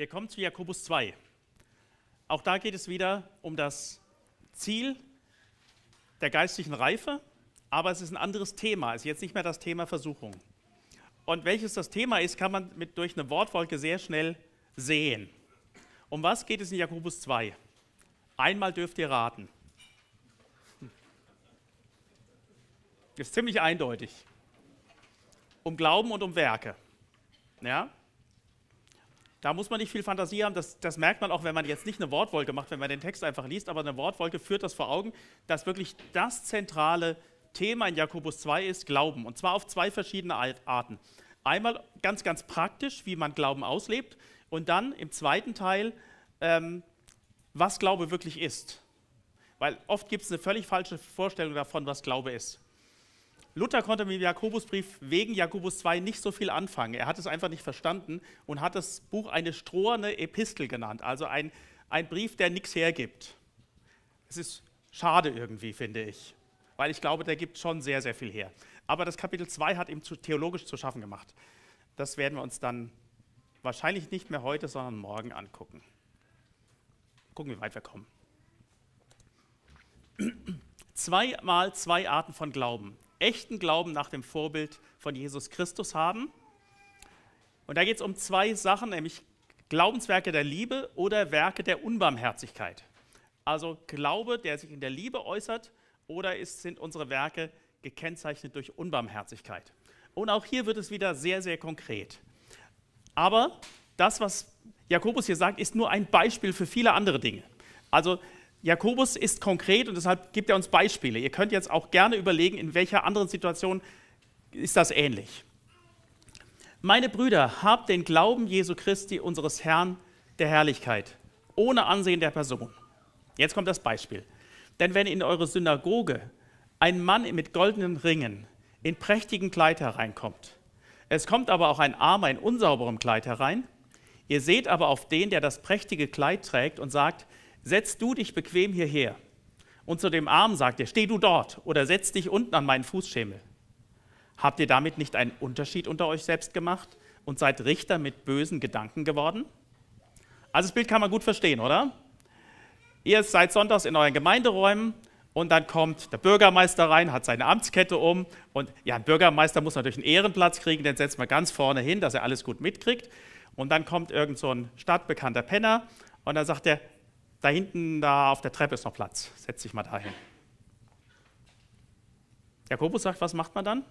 Wir kommen zu Jakobus 2. Auch da geht es wieder um das Ziel der geistlichen Reife, aber es ist ein anderes Thema. Es ist jetzt nicht mehr das Thema Versuchung. Und welches das Thema ist, kann man durch eine Wortwolke sehr schnell sehen. Um was geht es in Jakobus 2? Einmal dürft ihr raten. Ist ziemlich eindeutig. Um Glauben und um Werke. Ja? Da muss man nicht viel Fantasie haben. Das merkt man auch, wenn man jetzt nicht eine Wortwolke macht, wenn man den Text einfach liest, aber eine Wortwolke führt das vor Augen, dass wirklich das zentrale Thema in Jakobus 2 ist Glauben. Und zwar auf zwei verschiedene Arten. Einmal ganz, ganz praktisch, wie man Glauben auslebt. Und dann im zweiten Teil, was Glaube wirklich ist. Weil oft gibt es eine völlig falsche Vorstellung davon, was Glaube ist. Luther konnte mit dem Jakobusbrief wegen Jakobus 2 nicht so viel anfangen. Er hat es einfach nicht verstanden und hat das Buch eine stroherne Epistel genannt, also ein Brief, der nichts hergibt. Es ist schade irgendwie, finde ich, weil ich glaube, der gibt schon sehr, sehr viel her. Aber das Kapitel 2 hat ihm theologisch zu schaffen gemacht. Das werden wir uns dann wahrscheinlich nicht mehr heute, sondern morgen angucken. Gucken, wie weit wir kommen. 2 mal 2 Arten von Glauben. Echten Glauben nach dem Vorbild von Jesus Christus haben. Und da geht es um 2 Sachen, nämlich Glaubenswerke der Liebe oder Werke der Unbarmherzigkeit. Also Glaube, der sich in der Liebe äußert, oder sind unsere Werke gekennzeichnet durch Unbarmherzigkeit. Und auch hier wird es wieder sehr, sehr konkret. Aber das, was Jakobus hier sagt, ist nur ein Beispiel für viele andere Dinge. Also Jakobus ist konkret und deshalb gibt er uns Beispiele. Ihr könnt jetzt auch gerne überlegen, in welcher anderen Situation ist das ähnlich. Meine Brüder, habt den Glauben Jesu Christi, unseres Herrn der Herrlichkeit, ohne Ansehen der Person. Jetzt kommt das Beispiel. Denn wenn in eure Synagoge ein Mann mit goldenen Ringen in prächtigem Kleid hereinkommt, es kommt aber auch ein Armer in unsauberem Kleid herein, ihr seht aber auf den, der das prächtige Kleid trägt und sagt, setz du dich bequem hierher. Und zu dem Armen sagt er, steh du dort oder setz dich unten an meinen Fußschemel. Habt ihr damit nicht einen Unterschied unter euch selbst gemacht und seid Richter mit bösen Gedanken geworden? Also das Bild kann man gut verstehen, oder? Ihr seid sonntags in euren Gemeinderäumen und dann kommt der Bürgermeister rein, hat seine Amtskette um. Und ja, ein Bürgermeister muss natürlich einen Ehrenplatz kriegen, den setzt man ganz vorne hin, dass er alles gut mitkriegt. Und dann kommt irgend so ein stadtbekannter Penner und dann sagt er, da hinten, da auf der Treppe ist noch Platz. Setz dich mal dahin. Jakobus sagt, was macht man dann?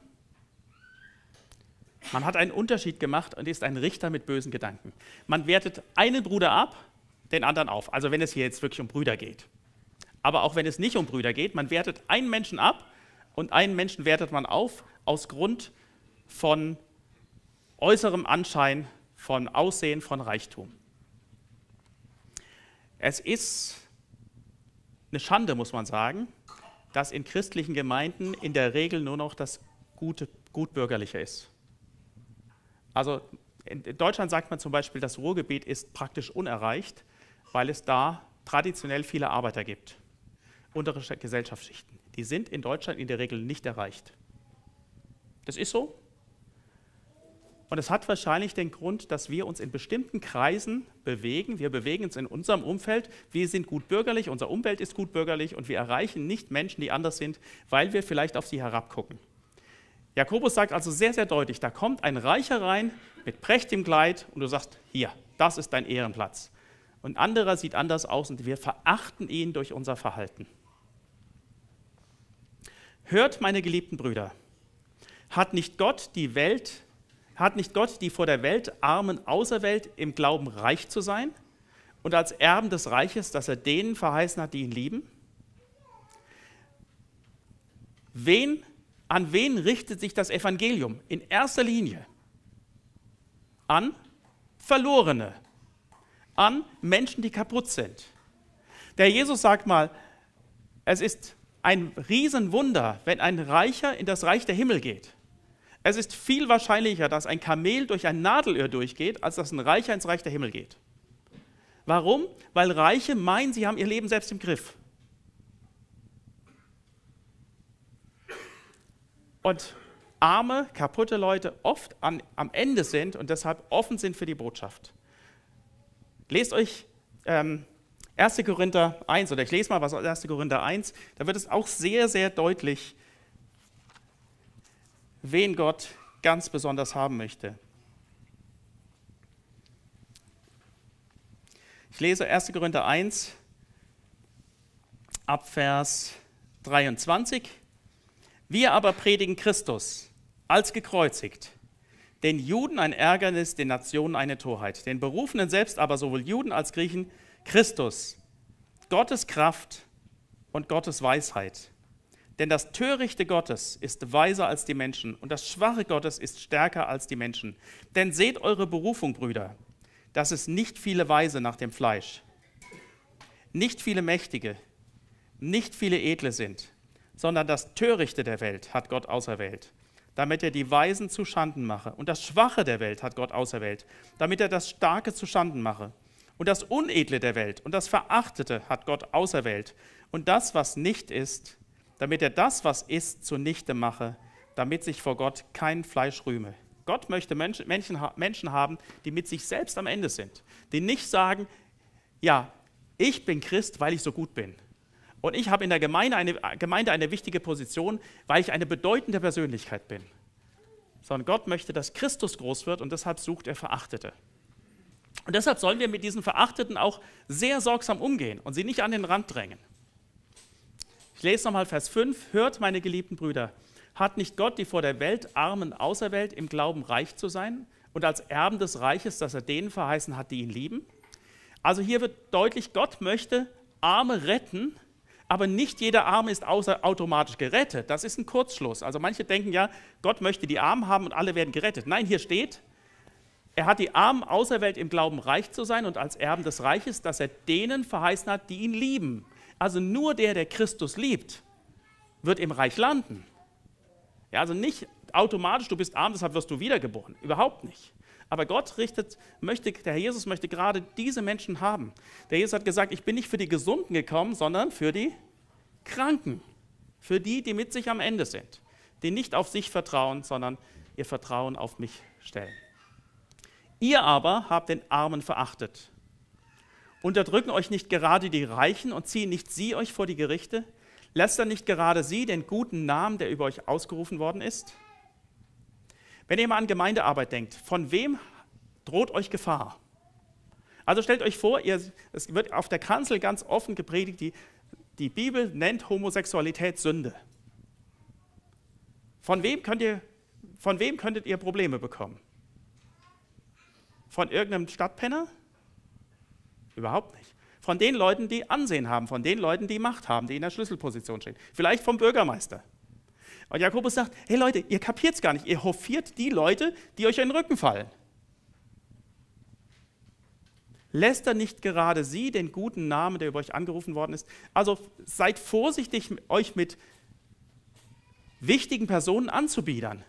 Man hat einen Unterschied gemacht und ist ein Richter mit bösen Gedanken. Man wertet einen Bruder ab, den anderen auf. Also wenn es hier jetzt wirklich um Brüder geht. Aber auch wenn es nicht um Brüder geht, man wertet einen Menschen ab und einen Menschen wertet man auf aus Grund von äußerem Anschein, von Aussehen, von Reichtum. Es ist eine Schande, muss man sagen, dass in christlichen Gemeinden in der Regel nur noch das Gute, Gutbürgerliche ist. Also in Deutschland sagt man zum Beispiel, das Ruhrgebiet ist praktisch unerreicht, weil es da traditionell viele Arbeiter gibt, untere Gesellschaftsschichten. Die sind in Deutschland in der Regel nicht erreicht. Das ist so. Und es hat wahrscheinlich den Grund, dass wir uns in bestimmten Kreisen bewegen. Wir bewegen uns in unserem Umfeld. Wir sind gut bürgerlich, unser Umfeld ist gut bürgerlich und wir erreichen nicht Menschen, die anders sind, weil wir vielleicht auf sie herabgucken. Jakobus sagt also sehr, sehr deutlich, da kommt ein Reicher rein mit prächtigem Kleid und du sagst, hier, das ist dein Ehrenplatz. Und ein anderer sieht anders aus und wir verachten ihn durch unser Verhalten. Hört, meine geliebten Brüder, hat nicht Gott die vor der Welt Armen außer Welt im Glauben reich zu sein und als Erben des Reiches, das er denen verheißen hat, die ihn lieben? An wen richtet sich das Evangelium? In erster Linie an Verlorene, an Menschen, die kaputt sind. Der Jesus sagt mal, es ist ein Riesenwunder, wenn ein Reicher in das Reich der Himmel geht. Es ist viel wahrscheinlicher, dass ein Kamel durch ein Nadelöhr durchgeht, als dass ein Reicher ins Reich der Himmel geht. Warum? Weil Reiche meinen, sie haben ihr Leben selbst im Griff. Und arme, kaputte Leute oft am Ende sind und deshalb offen sind für die Botschaft. Lest euch 1. Korinther 1, oder ich lese mal was aus 1. Korinther 1, da wird es auch sehr, sehr deutlich, wen Gott ganz besonders haben möchte. Ich lese 1. Korinther 1 ab Vers 23. Wir aber predigen Christus als gekreuzigt, den Juden ein Ärgernis, den Nationen eine Torheit, den Berufenen selbst aber sowohl Juden als Griechen Christus, Gottes Kraft und Gottes Weisheit. Denn das Törichte Gottes ist weiser als die Menschen und das Schwache Gottes ist stärker als die Menschen. Denn seht eure Berufung, Brüder, dass es nicht viele Weise nach dem Fleisch, nicht viele Mächtige, nicht viele Edle sind, sondern das Törichte der Welt hat Gott auserwählt, damit er die Weisen zu Schanden mache. Und das Schwache der Welt hat Gott auserwählt, damit er das Starke zu Schanden mache. Und das Unedle der Welt und das Verachtete hat Gott auserwählt. Und das, was nicht ist, damit er das, was ist, zunichte mache, damit sich vor Gott kein Fleisch rühme. Gott möchte Menschen haben, die mit sich selbst am Ende sind, die nicht sagen, ja, ich bin Christ, weil ich so gut bin. Und ich habe in der Gemeinde eine wichtige Position, weil ich eine bedeutende Persönlichkeit bin. Sondern Gott möchte, dass Christus groß wird und deshalb sucht er Verachtete. Und deshalb sollen wir mit diesen Verachteten auch sehr sorgsam umgehen und sie nicht an den Rand drängen. Ich lese nochmal Vers 5. Hört, meine geliebten Brüder, hat nicht Gott die vor der Welt Armen auserwählt, im Glauben reich zu sein und als Erben des Reiches, das er denen verheißen hat, die ihn lieben? Also hier wird deutlich, Gott möchte Arme retten, aber nicht jeder Arme ist automatisch gerettet. Das ist ein Kurzschluss. Also manche denken ja, Gott möchte die Armen haben und alle werden gerettet. Nein, hier steht, er hat die Armen auserwählt, im Glauben reich zu sein und als Erben des Reiches, das er denen verheißen hat, die ihn lieben. Also nur der, der Christus liebt, wird im Reich landen. Ja, also nicht automatisch, du bist arm, deshalb wirst du wiedergeboren. Überhaupt nicht. Aber Gott der Herr Jesus möchte gerade diese Menschen haben. Der Jesus hat gesagt, ich bin nicht für die Gesunden gekommen, sondern für die Kranken. Für die, die mit sich am Ende sind. Die nicht auf sich vertrauen, sondern ihr Vertrauen auf mich stellen. Ihr aber habt den Armen verachtet. Unterdrücken euch nicht gerade die Reichen und ziehen nicht sie euch vor die Gerichte? Lästern nicht gerade sie den guten Namen, der über euch ausgerufen worden ist? Wenn ihr mal an Gemeindearbeit denkt, von wem droht euch Gefahr? Also stellt euch vor, es wird auf der Kanzel ganz offen gepredigt, die Bibel nennt Homosexualität Sünde. Von wem könntet ihr Probleme bekommen? Von irgendeinem Stadtpenner? Überhaupt nicht. Von den Leuten, die Ansehen haben, von den Leuten, die Macht haben, die in der Schlüsselposition stehen. Vielleicht vom Bürgermeister. Und Jakobus sagt, hey Leute, ihr kapiert es gar nicht. Ihr hofiert die Leute, die euch in den Rücken fallen. Lästert nicht gerade sie den guten Namen, der über euch angerufen worden ist? Also seid vorsichtig, euch mit wichtigen Personen anzubiedern.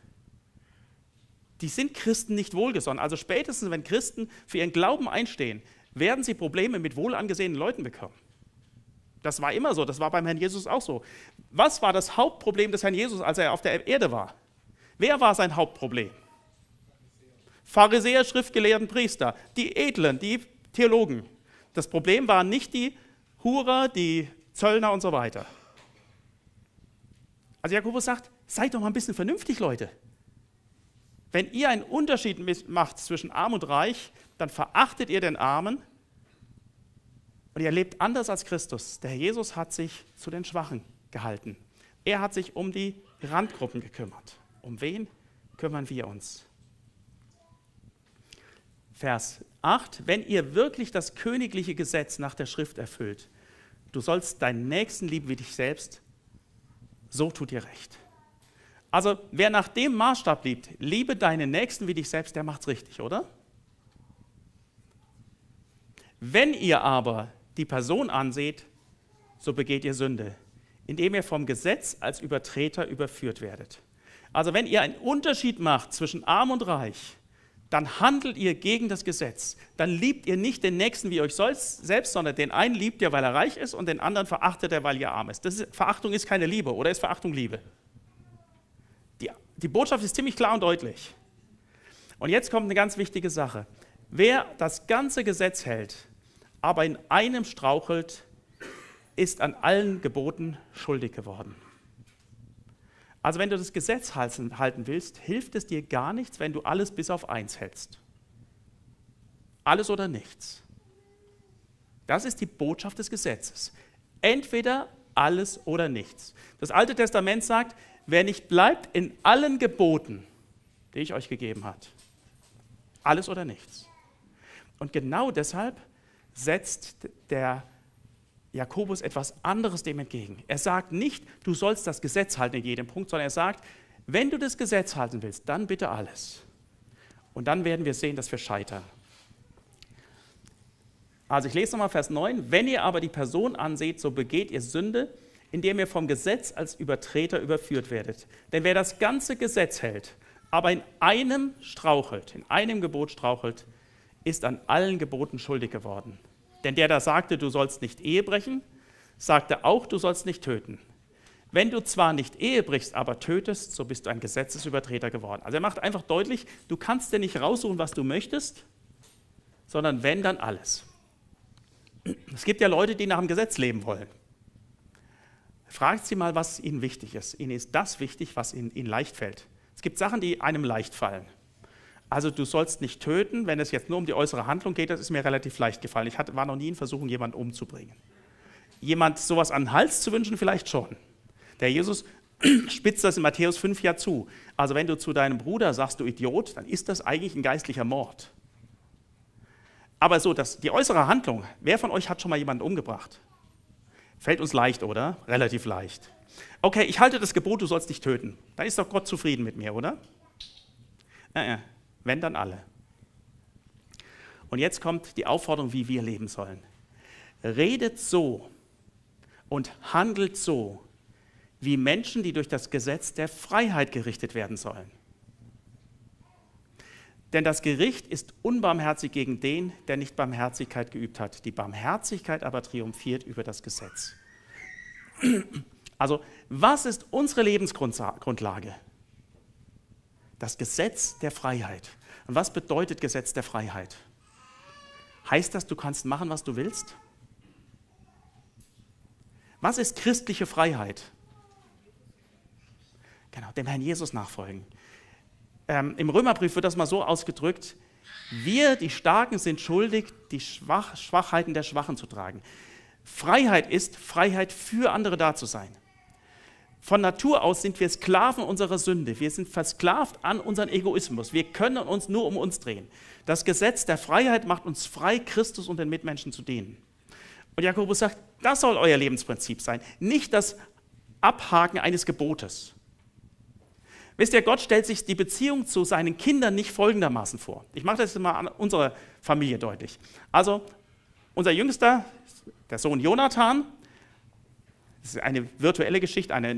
Die sind Christen nicht wohlgesonnen. Also spätestens, wenn Christen für ihren Glauben einstehen, werden sie Probleme mit wohlangesehenen Leuten bekommen. Das war immer so, das war beim Herrn Jesus auch so. Was war das Hauptproblem des Herrn Jesus, als er auf der Erde war? Wer war sein Hauptproblem? Pharisäer, Schriftgelehrten, Priester, die Edlen, die Theologen. Das Problem waren nicht die Hurer, die Zöllner und so weiter. Also Jakobus sagt, seid doch mal ein bisschen vernünftig, Leute. Wenn ihr einen Unterschied macht zwischen Arm und Reich, dann verachtet ihr den Armen und ihr lebt anders als Christus. Der Herr Jesus hat sich zu den Schwachen gehalten. Er hat sich um die Randgruppen gekümmert. Um wen kümmern wir uns? Vers 8. Wenn ihr wirklich das königliche Gesetz nach der Schrift erfüllt, du sollst deinen Nächsten lieben wie dich selbst, so tut ihr recht. Also wer nach dem Maßstab liebt, liebe deinen Nächsten wie dich selbst, der macht's richtig, oder? Wenn ihr aber die Person anseht, so begeht ihr Sünde, indem ihr vom Gesetz als Übertreter überführt werdet. Also wenn ihr einen Unterschied macht zwischen Arm und Reich, dann handelt ihr gegen das Gesetz. Dann liebt ihr nicht den Nächsten wie euch selbst, sondern den einen liebt ihr, weil er reich ist und den anderen verachtet er, weil ihr arm ist. Verachtung ist keine Liebe, oder ist Verachtung Liebe? Die Botschaft ist ziemlich klar und deutlich. Und jetzt kommt eine ganz wichtige Sache. Wer das ganze Gesetz hält, aber in einem strauchelt, ist an allen Geboten schuldig geworden. Also wenn du das Gesetz halten willst, hilft es dir gar nichts, wenn du alles bis auf eins hältst. Alles oder nichts. Das ist die Botschaft des Gesetzes. Entweder alles oder nichts. Das Alte Testament sagt, wer nicht bleibt in allen Geboten, die ich euch gegeben habe, alles oder nichts. Und genau deshalb setzt der Jakobus etwas anderes dem entgegen. Er sagt nicht, du sollst das Gesetz halten in jedem Punkt, sondern er sagt, wenn du das Gesetz halten willst, dann bitte alles. Und dann werden wir sehen, dass wir scheitern. Also ich lese nochmal Vers 9. Wenn ihr aber die Person anseht, so begeht ihr Sünde, indem ihr vom Gesetz als Übertreter überführt werdet. Denn wer das ganze Gesetz hält, aber in einem strauchelt, in einem Gebot strauchelt, ist an allen Geboten schuldig geworden. Denn der da sagte, du sollst nicht Ehe brechen, sagte auch, du sollst nicht töten. Wenn du zwar nicht Ehe brichst, aber tötest, so bist du ein Gesetzesübertreter geworden. Also er macht einfach deutlich, du kannst dir nicht raussuchen, was du möchtest, sondern wenn, dann alles. Es gibt ja Leute, die nach dem Gesetz leben wollen. Fragt sie mal, was ihnen wichtig ist. Ihnen ist das wichtig, was ihnen leicht fällt. Es gibt Sachen, die einem leicht fallen. Also du sollst nicht töten, wenn es jetzt nur um die äußere Handlung geht, das ist mir relativ leicht gefallen. Ich war noch nie in Versuchung, jemanden umzubringen. Jemand sowas an den Hals zu wünschen, vielleicht schon. Der Jesus spitzt das in Matthäus 5 ja zu. Also wenn du zu deinem Bruder sagst, du Idiot, dann ist das eigentlich ein geistlicher Mord. Aber so, dass die äußere Handlung, wer von euch hat schon mal jemanden umgebracht? Fällt uns leicht, oder? Relativ leicht. Okay, ich halte das Gebot, du sollst dich töten. Dann ist doch Gott zufrieden mit mir, oder? Wenn, dann alle. Und jetzt kommt die Aufforderung, wie wir leben sollen. Redet so und handelt so, wie Menschen, die durch das Gesetz der Freiheit gerichtet werden sollen. Denn das Gericht ist unbarmherzig gegen den, der nicht Barmherzigkeit geübt hat. Die Barmherzigkeit aber triumphiert über das Gesetz. Also, was ist unsere Lebensgrundlage? Das Gesetz der Freiheit. Und was bedeutet Gesetz der Freiheit? Heißt das, du kannst machen, was du willst? Was ist christliche Freiheit? Genau, dem Herrn Jesus nachfolgen. Im Römerbrief wird das mal so ausgedrückt, wir, die Starken, sind schuldig, die Schwachheiten der Schwachen zu tragen. Freiheit ist, Freiheit für andere da zu sein. Von Natur aus sind wir Sklaven unserer Sünde. Wir sind versklavt an unseren Egoismus. Wir können uns nur um uns drehen. Das Gesetz der Freiheit macht uns frei, Christus und den Mitmenschen zu dienen. Und Jakobus sagt, das soll euer Lebensprinzip sein, nicht das Abhaken eines Gebotes. Wisst ihr, Gott stellt sich die Beziehung zu seinen Kindern nicht folgendermaßen vor. Ich mache das mal an unserer Familie deutlich. Also unser Jüngster, der Sohn Jonathan, das ist eine virtuelle Geschichte, eine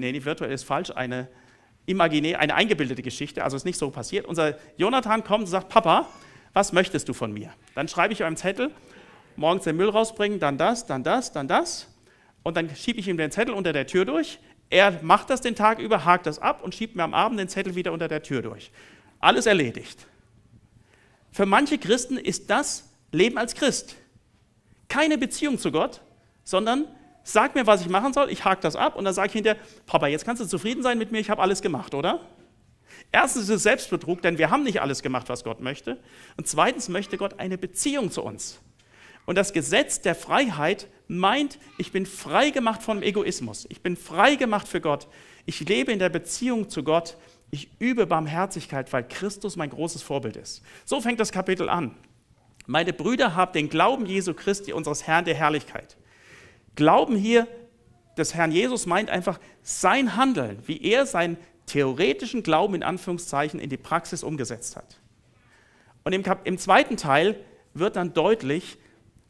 eingebildete Geschichte, also ist nicht so passiert. Unser Jonathan kommt und sagt, Papa, was möchtest du von mir? Dann schreibe ich einem Zettel, morgens den Müll rausbringen, dann das, dann das, dann das. Und dann schiebe ich ihm den Zettel unter der Tür durch. Er macht das den Tag über, hakt das ab und schiebt mir am Abend den Zettel wieder unter der Tür durch. Alles erledigt. Für manche Christen ist das Leben als Christ. Keine Beziehung zu Gott, sondern sag mir, was ich machen soll, ich hake das ab und dann sage ich hinterher, Papa, jetzt kannst du zufrieden sein mit mir, ich habe alles gemacht, oder? Erstens ist es Selbstbetrug, denn wir haben nicht alles gemacht, was Gott möchte. Und zweitens möchte Gott eine Beziehung zu uns. Und das Gesetz der Freiheit meint, ich bin frei gemacht vom Egoismus, ich bin frei gemacht für Gott, ich lebe in der Beziehung zu Gott, ich übe Barmherzigkeit, weil Christus mein großes Vorbild ist. So fängt das Kapitel an. Meine Brüder, habt den Glauben Jesu Christi, unseres Herrn der Herrlichkeit. Glauben hier des Herrn Jesus meint einfach sein Handeln, wie er seinen theoretischen Glauben in Anführungszeichen in die Praxis umgesetzt hat. Und im zweiten Teil wird dann deutlich,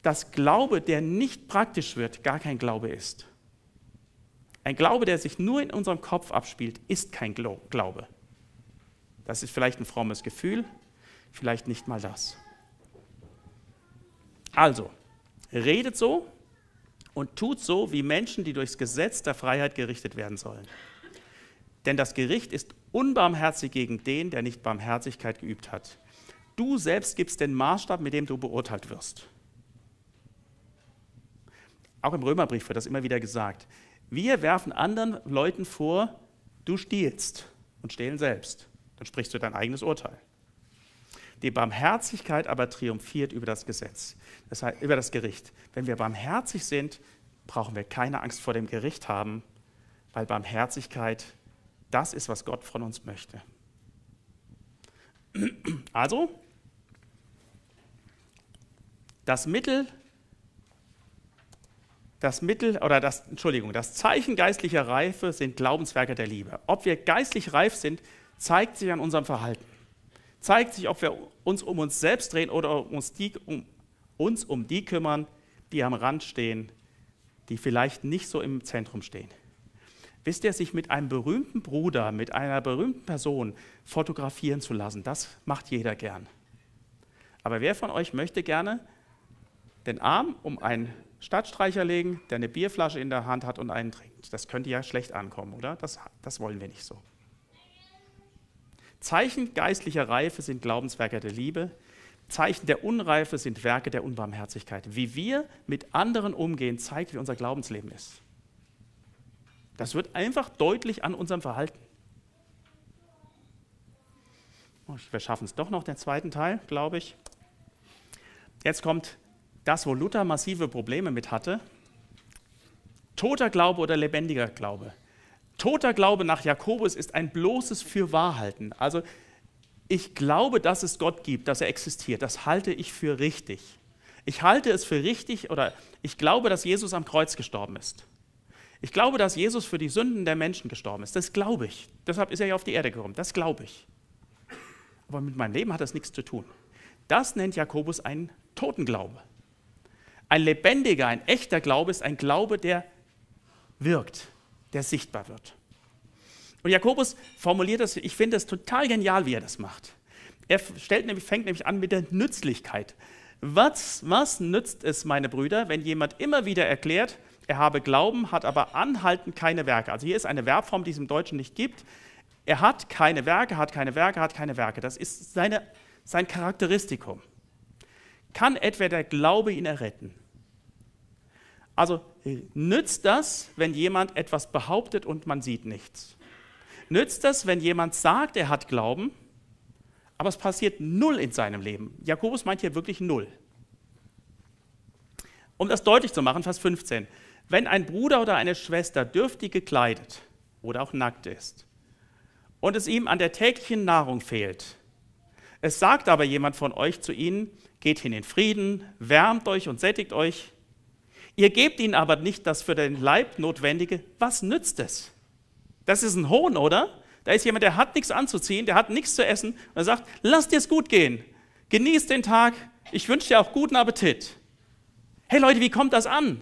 dass Glaube, der nicht praktisch wird, gar kein Glaube ist. Ein Glaube, der sich nur in unserem Kopf abspielt, ist kein Glaube. Das ist vielleicht ein frommes Gefühl, vielleicht nicht mal das. Also, redet so und tut so, wie Menschen, die durchs Gesetz der Freiheit gerichtet werden sollen. Denn das Gericht ist unbarmherzig gegen den, der nicht Barmherzigkeit geübt hat. Du selbst gibst den Maßstab, mit dem du beurteilt wirst. Auch im Römerbrief wird das immer wieder gesagt. Wir werfen anderen Leuten vor, du stiehlst und stehlen selbst. Dann sprichst du dein eigenes Urteil. Die Barmherzigkeit aber triumphiert über das Gesetz, das heißt über das Gericht. Wenn wir barmherzig sind, brauchen wir keine Angst vor dem Gericht haben, weil Barmherzigkeit, das ist, was Gott von uns möchte. Also, das Zeichen geistlicher Reife sind Glaubenswerke der Liebe. Ob wir geistlich reif sind, zeigt sich an unserem Verhalten. Zeigt sich, ob wir uns um uns selbst drehen oder uns um die kümmern, die am Rand stehen, die vielleicht nicht so im Zentrum stehen. Wisst ihr, sich mit einem berühmten Bruder, mit einer berühmten Person fotografieren zu lassen, das macht jeder gern. Aber wer von euch möchte gerne den Arm um einen Stadtstreicher legen, der eine Bierflasche in der Hand hat und einen trinkt? Das könnte ja schlecht ankommen, oder? Das wollen wir nicht so. Zeichen geistlicher Reife sind Glaubenswerke der Liebe. Zeichen der Unreife sind Werke der Unbarmherzigkeit. Wie wir mit anderen umgehen, zeigt, wie unser Glaubensleben ist. Das wird einfach deutlich an unserem Verhalten. Wir schaffen es doch noch, den zweiten Teil, glaube ich. Jetzt kommt das, wo Luther massive Probleme mit hatte. Toter Glaube oder lebendiger Glaube. Toter Glaube nach Jakobus ist ein bloßes Fürwahrhalten. Also ich glaube, dass es Gott gibt, dass er existiert. Das halte ich für richtig. Ich halte es für richtig oder ich glaube, dass Jesus am Kreuz gestorben ist. Ich glaube, dass Jesus für die Sünden der Menschen gestorben ist. Das glaube ich. Deshalb ist er ja auf die Erde gekommen. Das glaube ich. Aber mit meinem Leben hat das nichts zu tun. Das nennt Jakobus einen toten Glaube. Ein lebendiger, ein echter Glaube ist ein Glaube, der wirkt, der sichtbar wird. Und Jakobus formuliert das, ich finde das total genial, wie er das macht. Er fängt nämlich an mit der Nützlichkeit. Was nützt es, meine Brüder, wenn jemand immer wieder erklärt, er habe Glauben, hat aber anhaltend keine Werke? Also hier ist eine Verbform, die es im Deutschen nicht gibt. Er hat keine Werke, hat keine Werke, hat keine Werke. Das ist sein Charakteristikum. Kann etwa der Glaube ihn erretten? Also nützt das, wenn jemand etwas behauptet und man sieht nichts? Nützt das, wenn jemand sagt, er hat Glauben, aber es passiert null in seinem Leben? Jakobus meint hier wirklich null. Um das deutlich zu machen, Vers 15. Wenn ein Bruder oder eine Schwester dürftig gekleidet oder auch nackt ist und es ihm an der täglichen Nahrung fehlt, es sagt aber jemand von euch zu ihnen, geht hin in Frieden, wärmt euch und sättigt euch, ihr gebt ihnen aber nicht das für den Leib Notwendige, was nützt es? Das ist ein Hohn, oder? Da ist jemand, der hat nichts anzuziehen, der hat nichts zu essen und er sagt, lass dir es gut gehen, genieß den Tag, ich wünsche dir auch guten Appetit. Hey Leute, wie kommt das an?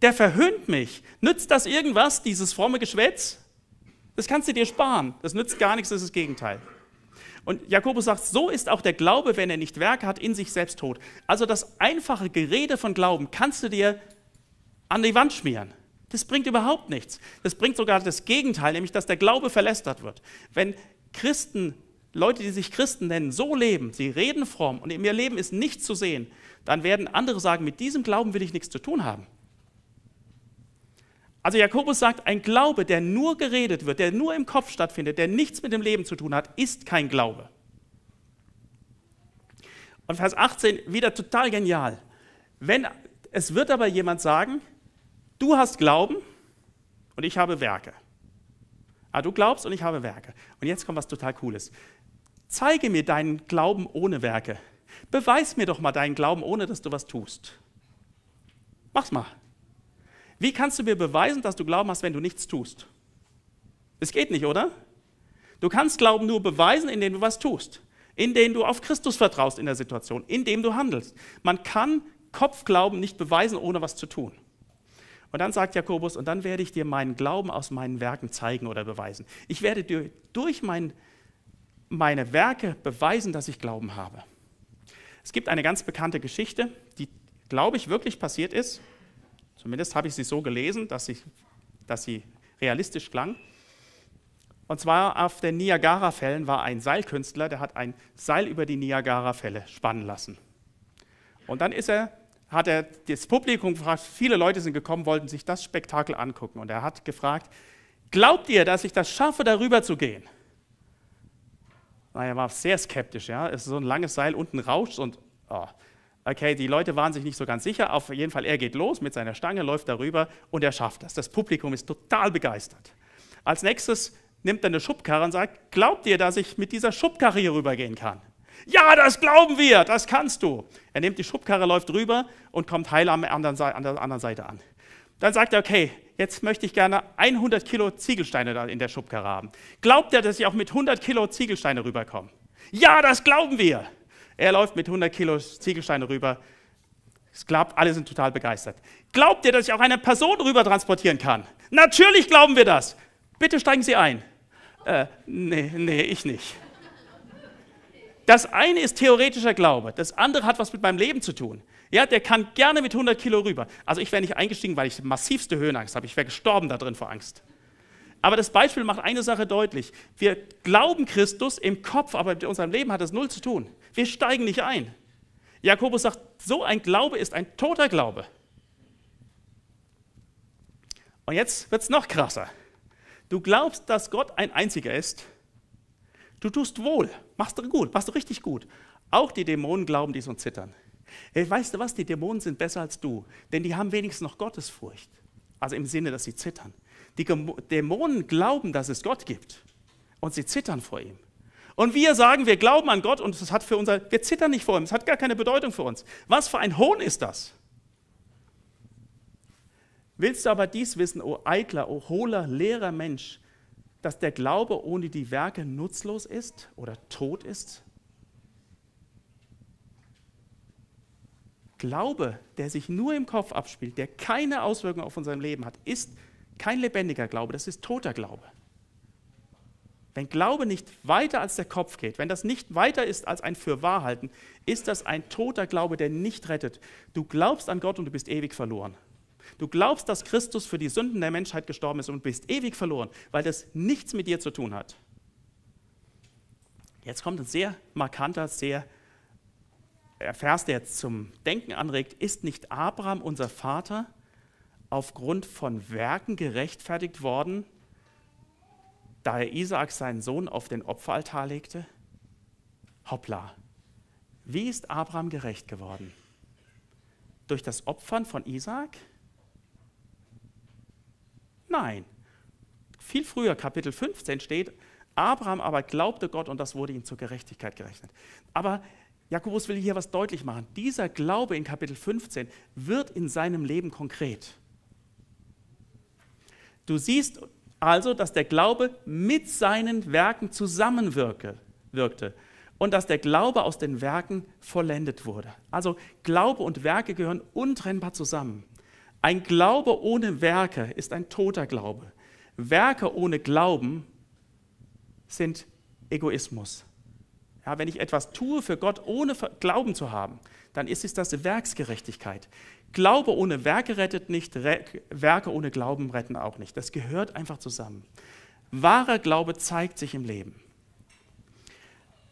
Der verhöhnt mich. Nützt das irgendwas, dieses fromme Geschwätz? Das kannst du dir sparen. Das nützt gar nichts, das ist das Gegenteil. Und Jakobus sagt, so ist auch der Glaube, wenn er nicht Werke hat, in sich selbst tot. Also das einfache Gerede von Glauben kannst du dir an die Wand schmieren. Das bringt überhaupt nichts. Das bringt sogar das Gegenteil, nämlich dass der Glaube verlästert wird. Wenn Christen, Leute, die sich Christen nennen, so leben, sie reden fromm und in ihrem Leben ist nichts zu sehen, dann werden andere sagen, mit diesem Glauben will ich nichts zu tun haben. Also Jakobus sagt, ein Glaube, der nur geredet wird, der nur im Kopf stattfindet, der nichts mit dem Leben zu tun hat, ist kein Glaube. Und Vers 18, wieder total genial. Es wird aber jemand sagen, du hast Glauben und ich habe Werke. Ah, du glaubst und ich habe Werke. Und jetzt kommt was total Cooles. Zeige mir deinen Glauben ohne Werke. Beweis mir doch mal deinen Glauben, ohne dass du was tust. Mach's mal. Wie kannst du mir beweisen, dass du Glauben hast, wenn du nichts tust? Es geht nicht, oder? Du kannst Glauben nur beweisen, indem du was tust. Indem du auf Christus vertraust in der Situation. Indem du handelst. Man kann Kopfglauben nicht beweisen, ohne was zu tun. Und dann sagt Jakobus, und dann werde ich dir meinen Glauben aus meinen Werken zeigen oder beweisen. Ich werde dir durch meine Werke beweisen, dass ich Glauben habe. Es gibt eine ganz bekannte Geschichte, die, glaube ich, wirklich passiert ist. Zumindest habe ich sie so gelesen, dass sie realistisch klang. Und zwar auf den Niagara-Fällen war ein Seilkünstler, der hat ein Seil über die Niagara-Fälle spannen lassen. Und dann ist er hat er das Publikum gefragt, viele Leute sind gekommen, wollten sich das Spektakel angucken. Und er hat gefragt, glaubt ihr, dass ich das schaffe, darüber zu gehen? Na, er war sehr skeptisch, ja. Es ist so ein langes Seil, unten rauscht und oh. Okay, die Leute waren sich nicht so ganz sicher. Auf jeden Fall, er geht los mit seiner Stange, läuft darüber und er schafft das. Das Publikum ist total begeistert. Als nächstes nimmt er eine Schubkarre und sagt, glaubt ihr, dass ich mit dieser Schubkarre hier rübergehen kann? Ja, das glauben wir, das kannst du. Er nimmt die Schubkarre, läuft rüber und kommt heil an der anderen Seite an. Dann sagt er, okay, jetzt möchte ich gerne 100 Kilo Ziegelsteine da in der Schubkarre haben. Glaubt er, dass ich auch mit 100 Kilo Ziegelsteine rüberkomme? Ja, das glauben wir. Er läuft mit 100 Kilo Ziegelsteine rüber. Es klappt, alle sind total begeistert. Glaubt ihr, dass ich auch eine Person rüber transportieren kann? Natürlich glauben wir das. Bitte steigen Sie ein. Nee, ich nicht. Das eine ist theoretischer Glaube, das andere hat was mit meinem Leben zu tun. Ja, der kann gerne mit 100 Kilo rüber. Also ich wäre nicht eingestiegen, weil ich massivste Höhenangst habe. Ich wäre gestorben da drin vor Angst. Aber das Beispiel macht eine Sache deutlich. Wir glauben Christus im Kopf, aber mit unserem Leben hat das null zu tun. Wir steigen nicht ein. Jakobus sagt, so ein Glaube ist ein toter Glaube. Und jetzt wird es noch krasser. Du glaubst, dass Gott ein Einziger ist. Du tust wohl, machst du gut, machst du richtig gut. Auch die Dämonen glauben dies und zittern. Hey, weißt du was, die Dämonen sind besser als du, denn die haben wenigstens noch Gottesfurcht. Also im Sinne, dass sie zittern. Die Dämonen glauben, dass es Gott gibt und sie zittern vor ihm. Und wir sagen, wir glauben an Gott und es hat für unser, wir zittern nicht vor ihm, es hat gar keine Bedeutung für uns. Was für ein Hohn ist das? Willst du aber dies wissen, o eitler, o hohler, leerer Mensch, dass der Glaube ohne die Werke nutzlos ist oder tot ist? Glaube, der sich nur im Kopf abspielt, der keine Auswirkung auf unser Leben hat, ist kein lebendiger Glaube, das ist toter Glaube. Wenn Glaube nicht weiter als der Kopf geht, wenn das nicht weiter ist als ein Fürwahrhalten, ist das ein toter Glaube, der nicht rettet. Du glaubst an Gott und du bist ewig verloren. Du glaubst, dass Christus für die Sünden der Menschheit gestorben ist und bist ewig verloren, weil das nichts mit dir zu tun hat. Jetzt kommt ein sehr markanter, sehr Vers, der zum Denken anregt. Ist nicht Abraham, unser Vater, aufgrund von Werken gerechtfertigt worden, da er Isaak, seinen Sohn, auf den Opferaltar legte? Hoppla, wie ist Abraham gerecht geworden? Durch das Opfern von Isaak? Nein. Viel früher, Kapitel 15 steht, Abraham aber glaubte Gott und das wurde ihm zur Gerechtigkeit gerechnet. Aber Jakobus will hier was deutlich machen. Dieser Glaube in Kapitel 15 wird in seinem Leben konkret. Du siehst also, dass der Glaube mit seinen Werken zusammenwirkte und dass der Glaube aus den Werken vollendet wurde. Also Glaube und Werke gehören untrennbar zusammen. Ein Glaube ohne Werke ist ein toter Glaube. Werke ohne Glauben sind Egoismus. Ja, wenn ich etwas tue für Gott, ohne Glauben zu haben, dann ist es das Werksgerechtigkeit. Glaube ohne Werke rettet nicht, Werke ohne Glauben retten auch nicht. Das gehört einfach zusammen. Wahrer Glaube zeigt sich im Leben.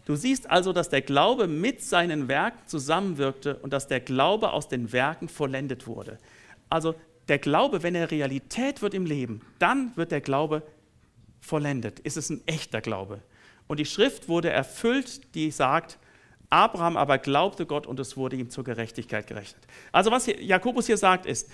Du siehst also, dass der Glaube mit seinen Werken zusammenwirkte und dass der Glaube aus den Werken vollendet wurde. Also der Glaube, wenn er Realität wird im Leben, dann wird der Glaube vollendet. Ist es ein echter Glaube. Und die Schrift wurde erfüllt, die sagt, Abraham aber glaubte Gott und es wurde ihm zur Gerechtigkeit gerechnet. Also was Jakobus hier sagt ist,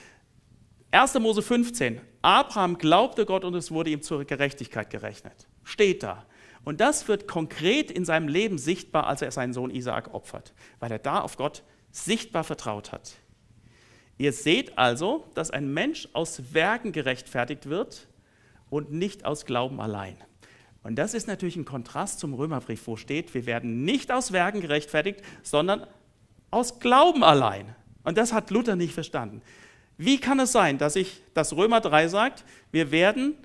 1. Mose 15, Abraham glaubte Gott und es wurde ihm zur Gerechtigkeit gerechnet. Steht da. Und das wird konkret in seinem Leben sichtbar, als er seinen Sohn Isaak opfert, weil er da auf Gott sichtbar vertraut hat. Ihr seht also, dass ein Mensch aus Werken gerechtfertigt wird und nicht aus Glauben allein. Und das ist natürlich ein Kontrast zum Römerbrief, wo steht, wir werden nicht aus Werken gerechtfertigt, sondern aus Glauben allein. Und das hat Luther nicht verstanden. Wie kann es sein, dass Römer 3 sagt, wir werden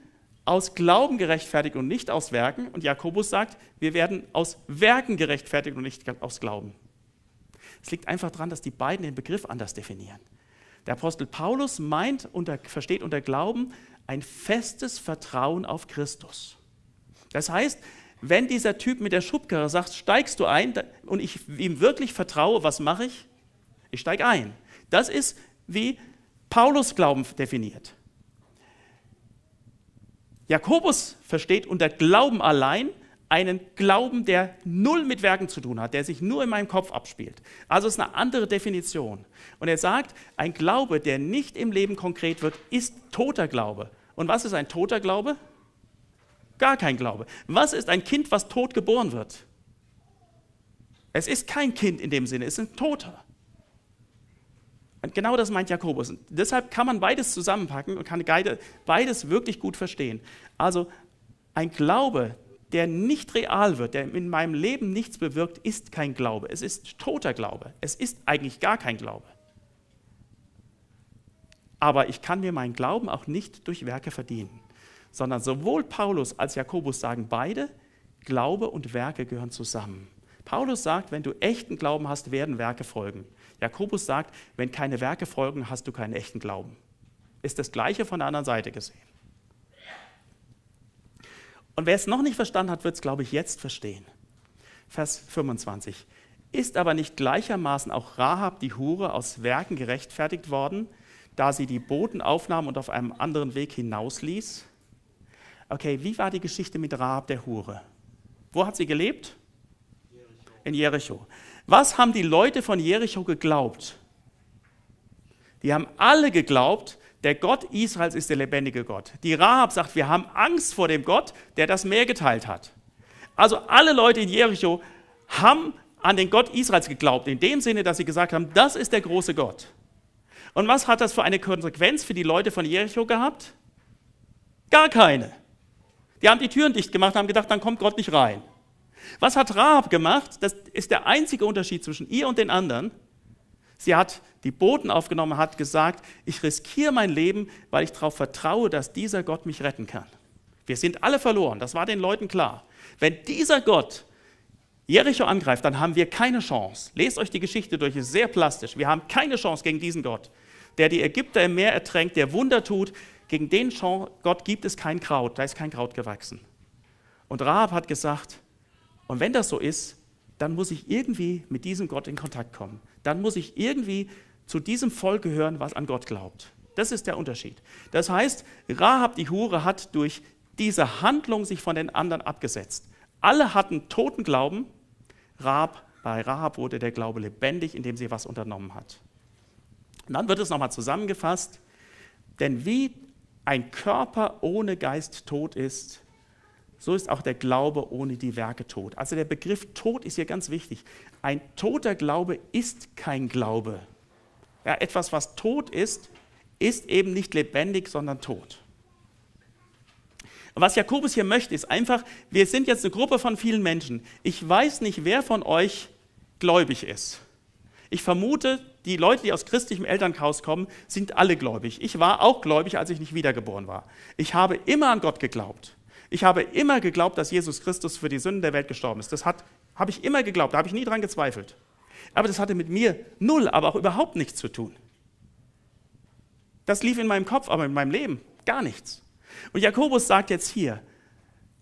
aus Glauben gerechtfertigt und nicht aus Werken? Und Jakobus sagt, wir werden aus Werken gerechtfertigt und nicht aus Glauben. Es liegt einfach daran, dass die beiden den Begriff anders definieren. Der Apostel Paulus versteht unter Glauben ein festes Vertrauen auf Christus. Das heißt, wenn dieser Typ mit der Schubkarre sagt, steigst du ein und ich ihm wirklich vertraue, was mache ich? Ich steige ein. Das ist, wie Paulus Glauben definiert. Jakobus versteht unter Glauben allein einen Glauben, der null mit Werken zu tun hat, der sich nur in meinem Kopf abspielt. Also ist eine andere Definition. Und er sagt, ein Glaube, der nicht im Leben konkret wird, ist toter Glaube. Und was ist ein toter Glaube? Gar kein Glaube. Was ist ein Kind, was tot geboren wird? Es ist kein Kind in dem Sinne, es ist ein Toter. Und genau das meint Jakobus. Und deshalb kann man beides zusammenpacken und kann beides wirklich gut verstehen. Also ein Glaube, der nicht real wird, der in meinem Leben nichts bewirkt, ist kein Glaube. Es ist toter Glaube. Es ist eigentlich gar kein Glaube. Aber ich kann mir meinen Glauben auch nicht durch Werke verdienen, sondern sowohl Paulus als Jakobus sagen beide, Glaube und Werke gehören zusammen. Paulus sagt, wenn du echten Glauben hast, werden Werke folgen. Jakobus sagt, wenn keine Werke folgen, hast du keinen echten Glauben. Ist das Gleiche von der anderen Seite gesehen. Und wer es noch nicht verstanden hat, wird es, glaube ich, jetzt verstehen. Vers 25. Ist aber nicht gleichermaßen auch Rahab, die Hure, aus Werken gerechtfertigt worden, da sie die Boten aufnahm und auf einem anderen Weg hinausließ? Okay, wie war die Geschichte mit Rahab, der Hure? Wo hat sie gelebt? In Jericho. Was haben die Leute von Jericho geglaubt? Die haben alle geglaubt, der Gott Israels ist der lebendige Gott. Die Rahab sagt, wir haben Angst vor dem Gott, der das Meer geteilt hat. Also alle Leute in Jericho haben an den Gott Israels geglaubt, in dem Sinne, dass sie gesagt haben, das ist der große Gott. Und was hat das für eine Konsequenz für die Leute von Jericho gehabt? Gar keine. Die haben die Türen dicht gemacht und haben gedacht, dann kommt Gott nicht rein. Was hat Rahab gemacht? Das ist der einzige Unterschied zwischen ihr und den anderen. Sie hat die Boten aufgenommen, hat gesagt, ich riskiere mein Leben, weil ich darauf vertraue, dass dieser Gott mich retten kann. Wir sind alle verloren, das war den Leuten klar. Wenn dieser Gott Jericho angreift, dann haben wir keine Chance. Lest euch die Geschichte durch, ist sehr plastisch. Wir haben keine Chance gegen diesen Gott, der die Ägypter im Meer ertränkt, der Wunder tut. Gegen den Gott gibt es kein Kraut, da ist kein Kraut gewachsen. Und Rahab hat gesagt, und wenn das so ist, dann muss ich irgendwie mit diesem Gott in Kontakt kommen. Dann muss ich irgendwie zu diesem Volk gehören, was an Gott glaubt. Das ist der Unterschied. Das heißt, Rahab die Hure hat durch diese Handlung sich von den anderen abgesetzt. Alle hatten toten Glauben. Bei Rahab wurde der Glaube lebendig, indem sie was unternommen hat. Und dann wird es nochmal zusammengefasst. Denn wie ein Körper ohne Geist tot ist, so ist auch der Glaube ohne die Werke tot. Also der Begriff tot ist hier ganz wichtig. Ein toter Glaube ist kein Glaube. Ja, etwas, was tot ist eben nicht lebendig, sondern tot. Und was Jakobus hier möchte, ist einfach, wir sind jetzt eine Gruppe von vielen Menschen. Ich weiß nicht, wer von euch gläubig ist. Ich vermute, die Leute, die aus christlichem Elternhaus kommen, sind alle gläubig. Ich war auch gläubig, als ich nicht wiedergeboren war. Ich habe immer an Gott geglaubt. Ich habe immer geglaubt, dass Jesus Christus für die Sünden der Welt gestorben ist. Das habe ich immer geglaubt, da habe ich nie dran gezweifelt. Aber das hatte mit mir null, aber auch überhaupt nichts zu tun. Das lief in meinem Kopf, aber in meinem Leben gar nichts. Und Jakobus sagt jetzt hier,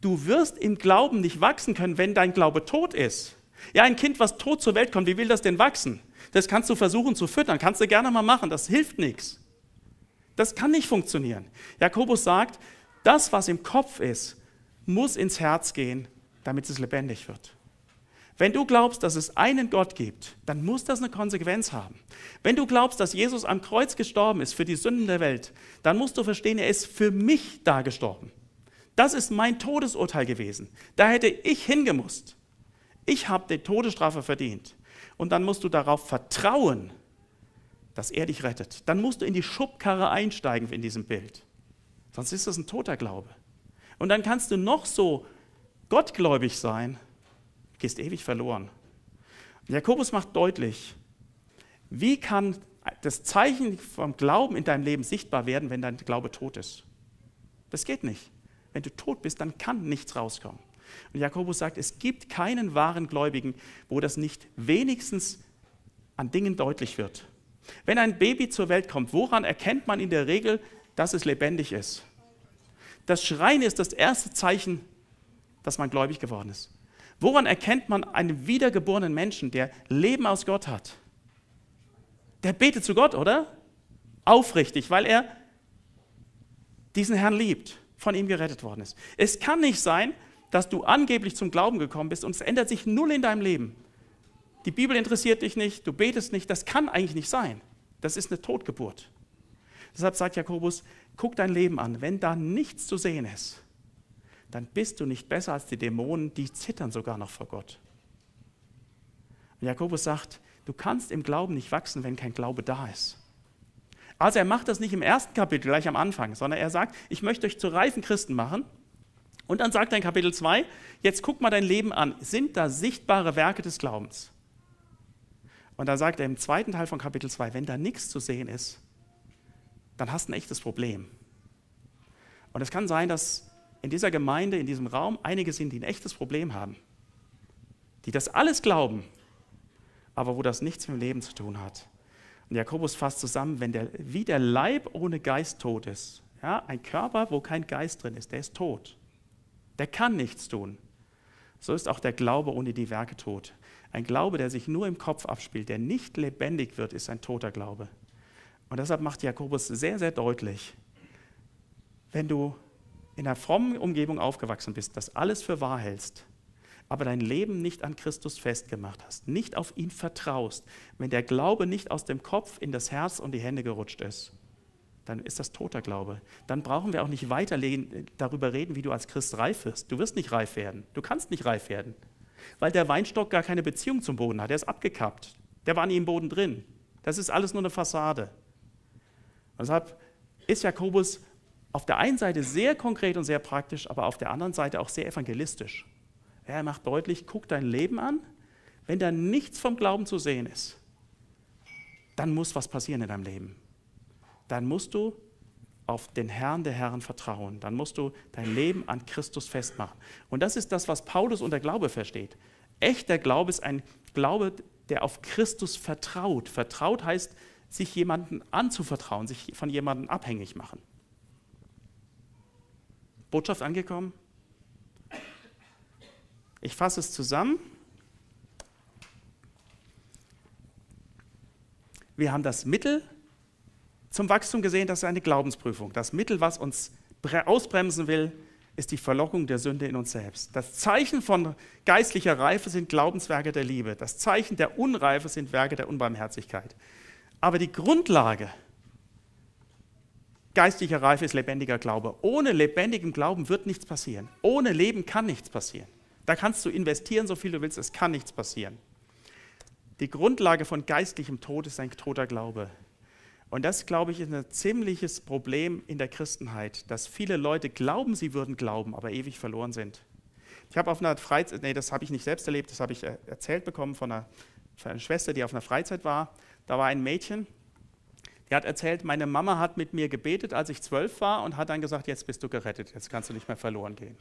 du wirst im Glauben nicht wachsen können, wenn dein Glaube tot ist. Ja, ein Kind, was tot zur Welt kommt, wie will das denn wachsen? Das kannst du versuchen zu füttern, kannst du gerne mal machen, das hilft nichts. Das kann nicht funktionieren. Jakobus sagt, das, was im Kopf ist, muss ins Herz gehen, damit es lebendig wird. Wenn du glaubst, dass es einen Gott gibt, dann muss das eine Konsequenz haben. Wenn du glaubst, dass Jesus am Kreuz gestorben ist für die Sünden der Welt, dann musst du verstehen, er ist für mich da gestorben. Das ist mein Todesurteil gewesen. Da hätte ich hingemusst. Ich habe die Todesstrafe verdient. Und dann musst du darauf vertrauen, dass er dich rettet. Dann musst du in die Schubkarre einsteigen in diesem Bild. Sonst ist das ein toter Glaube. Und dann kannst du noch so gottgläubig sein, gehst ewig verloren. Und Jakobus macht deutlich, wie kann das Zeichen vom Glauben in deinem Leben sichtbar werden, wenn dein Glaube tot ist? Das geht nicht. Wenn du tot bist, dann kann nichts rauskommen. Und Jakobus sagt, es gibt keinen wahren Gläubigen, wo das nicht wenigstens an Dingen deutlich wird. Wenn ein Baby zur Welt kommt, woran erkennt man in der Regel, dass es lebendig ist? Das Schreien ist das erste Zeichen, dass man gläubig geworden ist. Woran erkennt man einen wiedergeborenen Menschen, der Leben aus Gott hat? der betet zu Gott, oder? Aufrichtig, weil er diesen Herrn liebt, von ihm gerettet worden ist. Es kann nicht sein, dass du angeblich zum Glauben gekommen bist und es ändert sich null in deinem Leben. Die Bibel interessiert dich nicht, du betest nicht, das kann eigentlich nicht sein. Das ist eine Totgeburt. Deshalb sagt Jakobus, guck dein Leben an, wenn da nichts zu sehen ist, dann bist du nicht besser als die Dämonen, die zittern sogar noch vor Gott. Und Jakobus sagt, du kannst im Glauben nicht wachsen, wenn kein Glaube da ist. Also er macht das nicht im ersten Kapitel, gleich am Anfang, sondern er sagt, ich möchte euch zu reifen Christen machen. Und dann sagt er in Kapitel 2, jetzt guck mal dein Leben an, sind da sichtbare Werke des Glaubens? Und dann sagt er im zweiten Teil von Kapitel 2, wenn da nichts zu sehen ist, dann hast du ein echtes Problem. Und es kann sein, dass in dieser Gemeinde, in diesem Raum, einige sind, die ein echtes Problem haben, die das alles glauben, aber wo das nichts mit dem Leben zu tun hat. Und Jakobus fasst zusammen, wie der Leib ohne Geist tot ist. Ja, ein Körper, wo kein Geist drin ist, der ist tot. Der kann nichts tun. So ist auch der Glaube ohne die Werke tot. Ein Glaube, der sich nur im Kopf abspielt, der nicht lebendig wird, ist ein toter Glaube. Und deshalb macht Jakobus sehr, sehr deutlich, wenn du in einer frommen Umgebung aufgewachsen bist, das alles für wahr hältst, aber dein Leben nicht an Christus festgemacht hast, nicht auf ihn vertraust, wenn der Glaube nicht aus dem Kopf in das Herz und die Hände gerutscht ist, dann ist das toter Glaube. Dann brauchen wir auch nicht weiter darüber reden, wie du als Christ reif wirst. Du wirst nicht reif werden. Du kannst nicht reif werden, weil der Weinstock gar keine Beziehung zum Boden hat. Er ist abgekappt. Der war nie im Boden drin. Das ist alles nur eine Fassade. Deshalb ist Jakobus auf der einen Seite sehr konkret und sehr praktisch, aber auf der anderen Seite auch sehr evangelistisch. Er macht deutlich, guck dein Leben an, wenn da nichts vom Glauben zu sehen ist, dann muss was passieren in deinem Leben. Dann musst du auf den Herrn der Herren vertrauen. Dann musst du dein Leben an Christus festmachen. Und das ist das, was Paulus unter Glaube versteht. Echter Glaube ist ein Glaube, der auf Christus vertraut. Vertraut heißt, sich jemandem anzuvertrauen, sich von jemandem abhängig machen. Botschaft angekommen? Ich fasse es zusammen. Wir haben das Mittel zum Wachstum gesehen, das ist eine Glaubensprüfung. Das Mittel, was uns ausbremsen will, ist die Verlockung der Sünde in uns selbst. Das Zeichen von geistlicher Reife sind Glaubenswerke der Liebe. Das Zeichen der Unreife sind Werke der Unbarmherzigkeit. Aber die Grundlage geistlicher Reife ist lebendiger Glaube. Ohne lebendigen Glauben wird nichts passieren. Ohne Leben kann nichts passieren. Da kannst du investieren, so viel du willst, es kann nichts passieren. Die Grundlage von geistlichem Tod ist ein toter Glaube. Und das, glaube ich, ist ein ziemliches Problem in der Christenheit, dass viele Leute glauben, sie würden glauben, aber ewig verloren sind. Ich habe auf einer Freizeit, nee, das habe ich nicht selbst erlebt, das habe ich erzählt bekommen von einer Schwester, die auf einer Freizeit war. Da war ein Mädchen, die hat erzählt, meine Mama hat mit mir gebetet, als ich 12 war und hat dann gesagt, jetzt bist du gerettet, jetzt kannst du nicht mehr verloren gehen.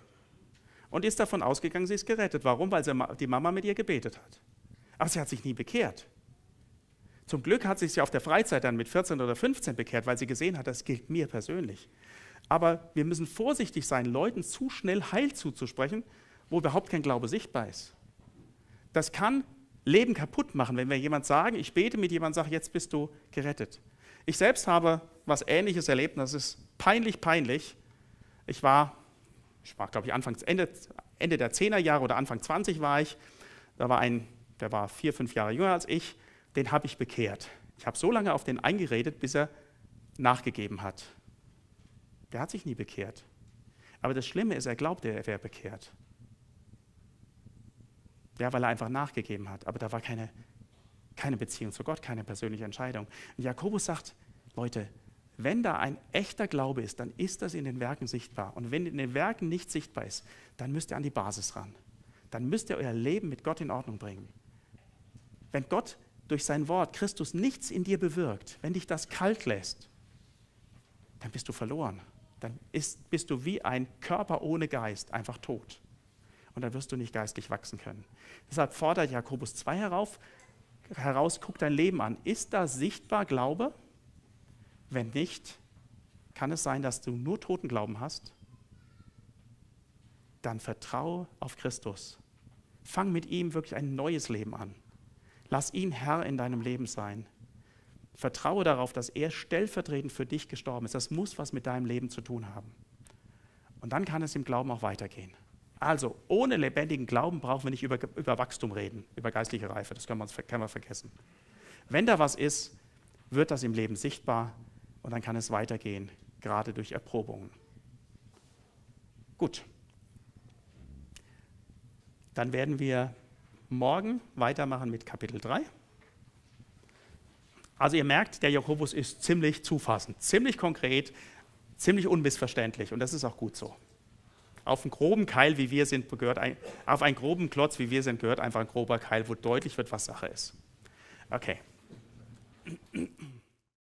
Und ist davon ausgegangen, sie ist gerettet. Warum? Weil die Mama mit ihr gebetet hat. Aber sie hat sich nie bekehrt. Zum Glück hat sie sich auf der Freizeit dann mit 14 oder 15 bekehrt, weil sie gesehen hat, das gilt mir persönlich. Aber wir müssen vorsichtig sein, Leuten zu schnell Heil zuzusprechen, wo überhaupt kein Glaube sichtbar ist. Das kann Leben kaputt machen, wenn wir jemand sagen, ich bete mit jemandem und sage, jetzt bist du gerettet. Ich selbst habe was Ähnliches erlebt und das ist peinlich, peinlich. Ich war, glaube ich, Ende der 10er Jahre oder Anfang 20 war ich. Da war ein, der war 4, 5 Jahre jünger als ich, den habe ich bekehrt. Ich habe so lange auf den eingeredet, bis er nachgegeben hat. Der hat sich nie bekehrt. Aber das Schlimme ist, er glaubte, er wäre bekehrt. Ja, weil er einfach nachgegeben hat. Aber da war keine Beziehung zu Gott, keine persönliche Entscheidung. Und Jakobus sagt, Leute, wenn da ein echter Glaube ist, dann ist das in den Werken sichtbar. Und wenn in den Werken nicht sichtbar ist, dann müsst ihr an die Basis ran. Dann müsst ihr euer Leben mit Gott in Ordnung bringen. Wenn Gott durch sein Wort Christus nichts in dir bewirkt, wenn dich das kalt lässt, dann bist du verloren. Dann bist du wie ein Körper ohne Geist, einfach tot. Und dann wirst du nicht geistlich wachsen können. Deshalb fordert Jakobus 2 heraus, guck dein Leben an. Ist da sichtbar Glaube? Wenn nicht, kann es sein, dass du nur toten Glauben hast? Dann vertraue auf Christus. Fang mit ihm wirklich ein neues Leben an. Lass ihn Herr in deinem Leben sein. Vertraue darauf, dass er stellvertretend für dich gestorben ist. Das muss was mit deinem Leben zu tun haben. Und dann kann es im Glauben auch weitergehen. Also ohne lebendigen Glauben brauchen wir nicht über Wachstum reden, über geistliche Reife. Das können wir vergessen. Wenn da was ist, wird das im Leben sichtbar und dann kann es weitergehen, gerade durch Erprobungen. Gut. Dann werden wir morgen weitermachen mit Kapitel 3. Also ihr merkt, der Jakobus ist ziemlich zufassend, ziemlich konkret, ziemlich unmissverständlich und das ist auch gut so. Auf einen groben Keil, wie wir sind, auf einen groben Klotz, wie wir sind, gehört einfach ein grober Keil, wo deutlich wird, was Sache ist. Okay.